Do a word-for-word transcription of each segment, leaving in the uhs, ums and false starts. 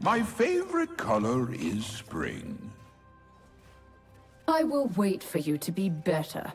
My favorite color is spring. I will wait for you to be better.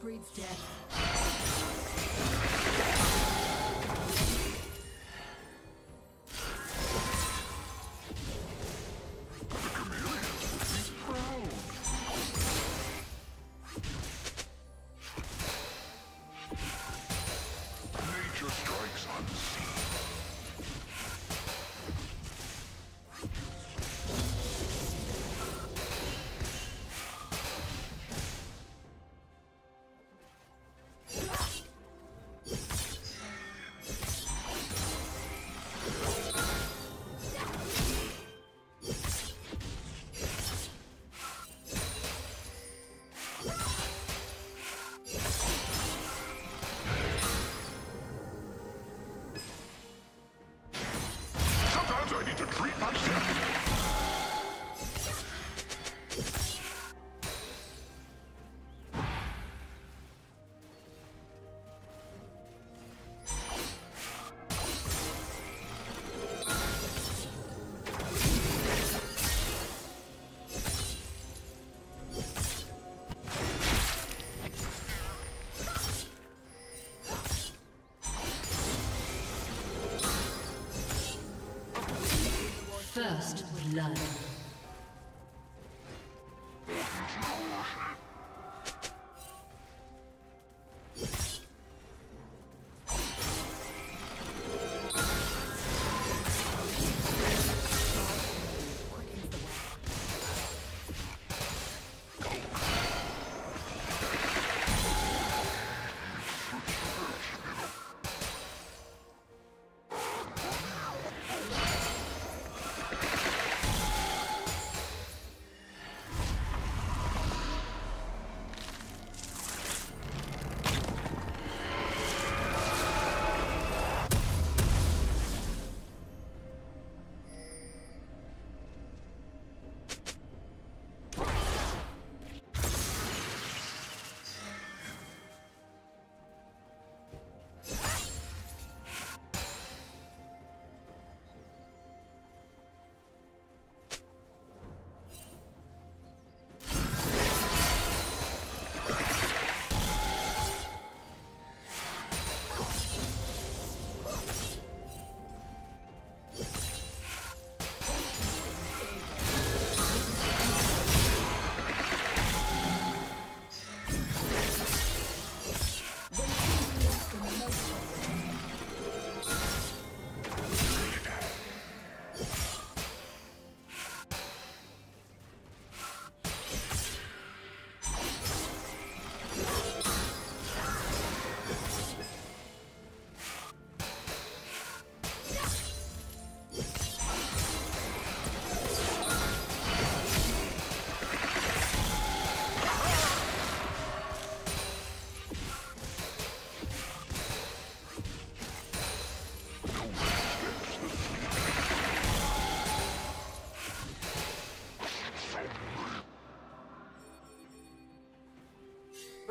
Breeds death. The chameleons would be proud. Nature strikes unseen. First blood.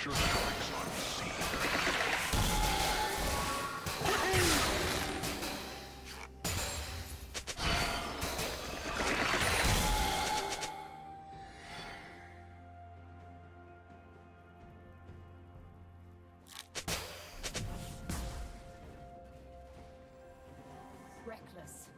Future strikes unseen. Reckless.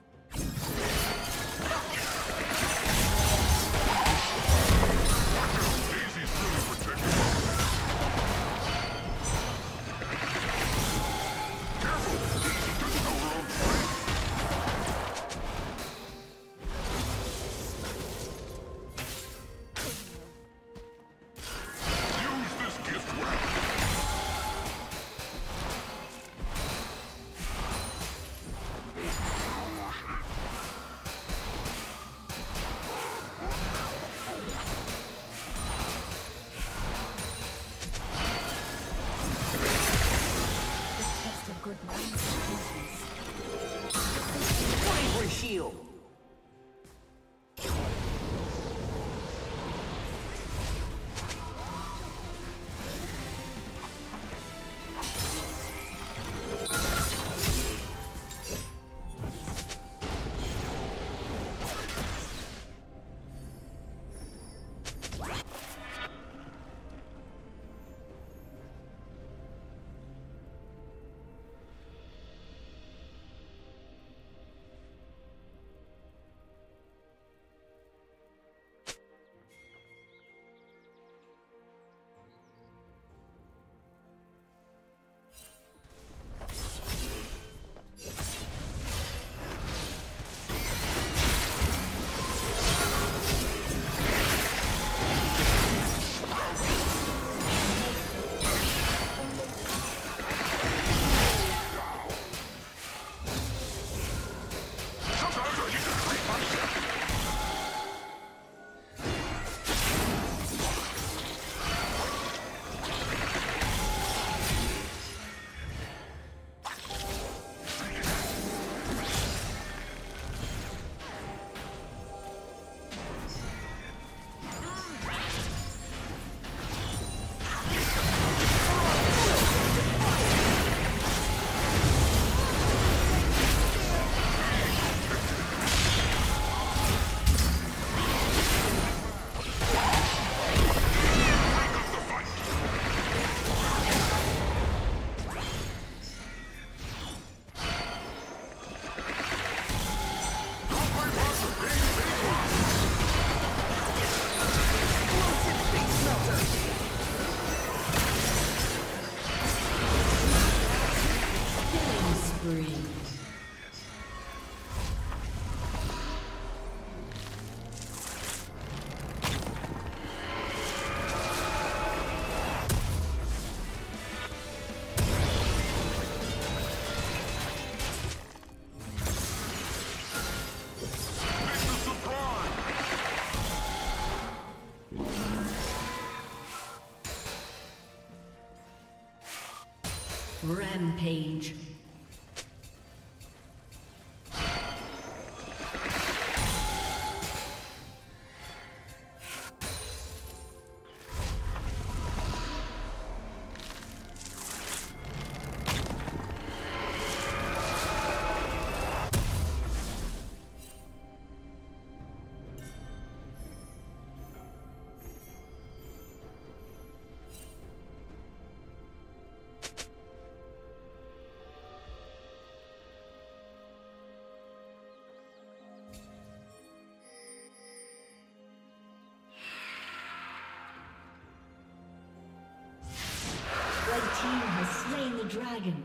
Rampage. Dragon.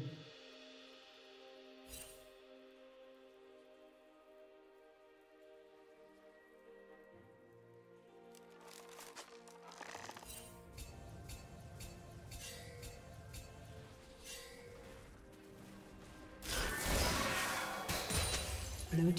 Blue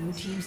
Blue team's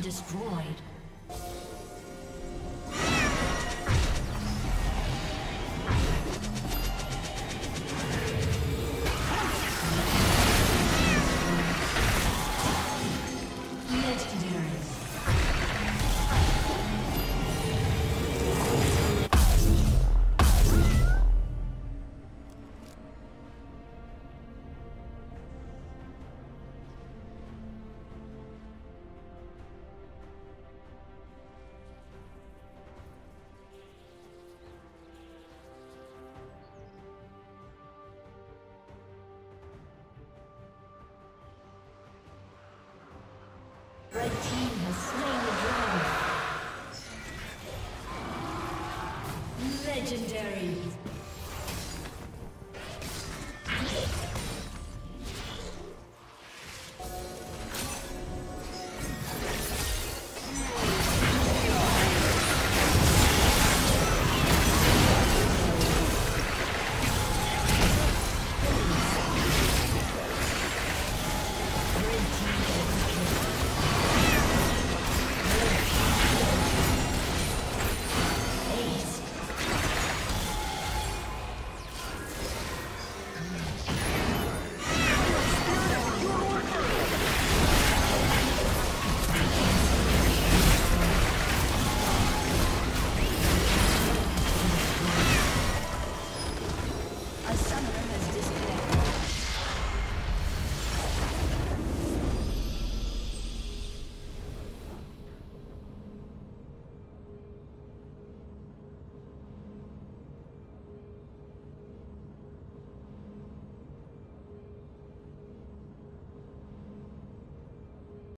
Destroyed. Red team has slain the dragon. Legendary.